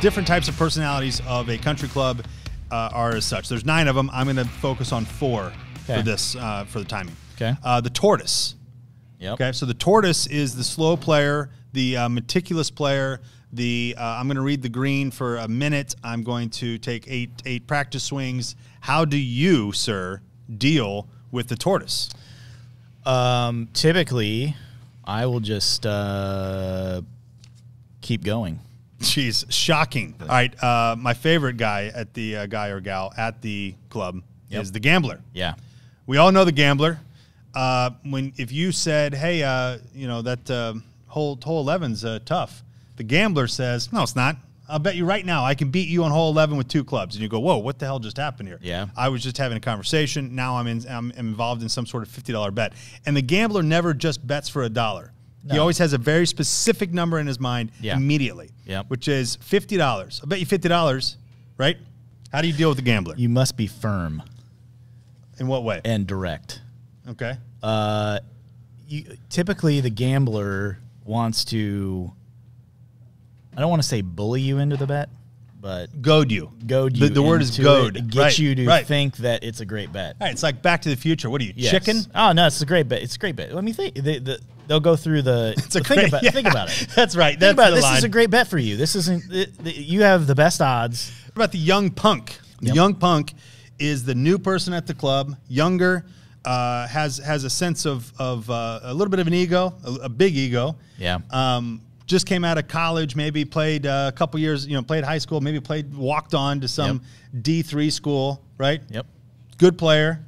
different types of personalities of a country club are as such. There's 9 of them. I'm going to focus on 4 for this, for the timing. Okay. The tortoise. Yep. Okay, so the tortoise is the slow player, the meticulous player. The I'm going to read the green for a minute. I'm going to take eight practice swings. How do you, sir, deal with the tortoise? Typically, I will just keep going. Jeez, shocking. All right, my favorite guy at the guy or gal at the club is the gambler. Yeah. We all know the gambler. If you said, hey, you know, that hole 11's tough, the gambler says, no, it's not. I'll bet you right now I can beat you on hole 11 with 2 clubs. And you go, whoa, what the hell just happened here? Yeah. I was just having a conversation. Now I'm involved in some sort of $50 bet. And the gambler never just bets for $1. No. He always has a very specific number in his mind immediately, which is $50. I'll bet you $50, right? How do you deal with the gambler? You must be firm. In what way? And direct. Okay. Typically, the gambler wants to, I don't want to say bully you into the bet, but goad you. Goad you. The word is goad. Get you to think that it's a great bet. All right, it's like Back to the Future. What are you, chicken? Oh, no, it's a great bet. It's a great bet. Let me think. They'll go through the, think about it. That's right. Think about it. This is a great bet for you. This isn't, you have the best odds. What about the young punk? The young punk is the new person at the club, younger. Has a sense of a little bit of an ego, a big ego. Yeah. Just came out of college, maybe played a couple years, you know, played high school, maybe walked on to some D3 school, right? Yep. Good player.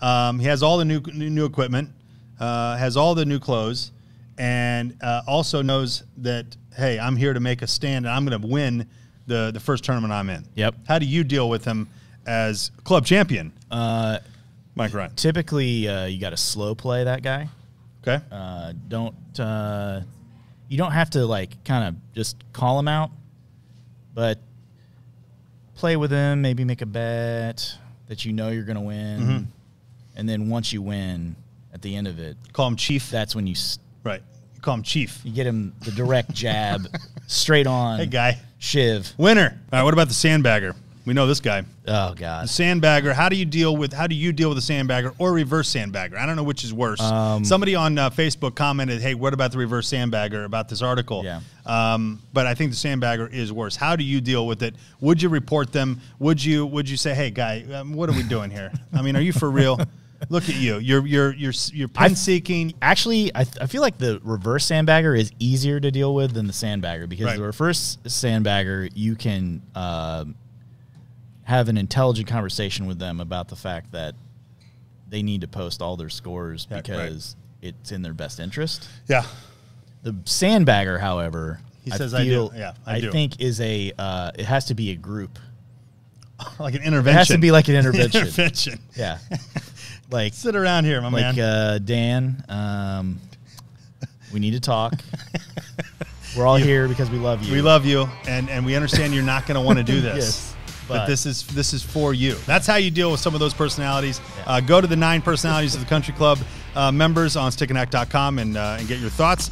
He has all the new equipment, has all the new clothes, and also knows that, hey, I'm here to make a stand and I'm going to win the first tournament I'm in. Yep. How do you deal with him as club champion? Mike Ryan. Typically, you got to slow play that guy. Okay. You don't have to, like, kind of just call him out, but play with him, maybe make a bet that you know you're going to win. Mm-hmm. And then once you win, at the end of it, call him chief. That's when you You call him chief. You get him the direct jab, straight on. Hey, guy. Shiv. Winner. All right, what about the sandbagger? We know this guy. Oh God, the sandbagger. How do you deal with a sandbagger or reverse sandbagger? I don't know which is worse. Somebody on Facebook commented, "Hey, what about the reverse sandbagger about this article?" Yeah. But I think the sandbagger is worse. How do you deal with it? Would you report them? Would you say, "Hey, guy, what are we doing here? I mean, are you for real? Look at you. You're pin seeking." Actually, I feel like the reverse sandbagger is easier to deal with than the sandbagger because the reverse sandbagger you can. Have an intelligent conversation with them about the fact that they need to post all their scores because it's in their best interest. Yeah. The sandbagger, however, he says I do. Yeah, I do. Think is a it has to be a group, like an intervention. It has to be like an intervention. Yeah. Like sit around here, my man. Like Dan, we need to talk. We're all here because we love you. We love you, and we understand you're not going to want to do this. But this is for you. That's how you deal with some of those personalities. Go to the 9 personalities of the country club members on stickandhack.com and get your thoughts.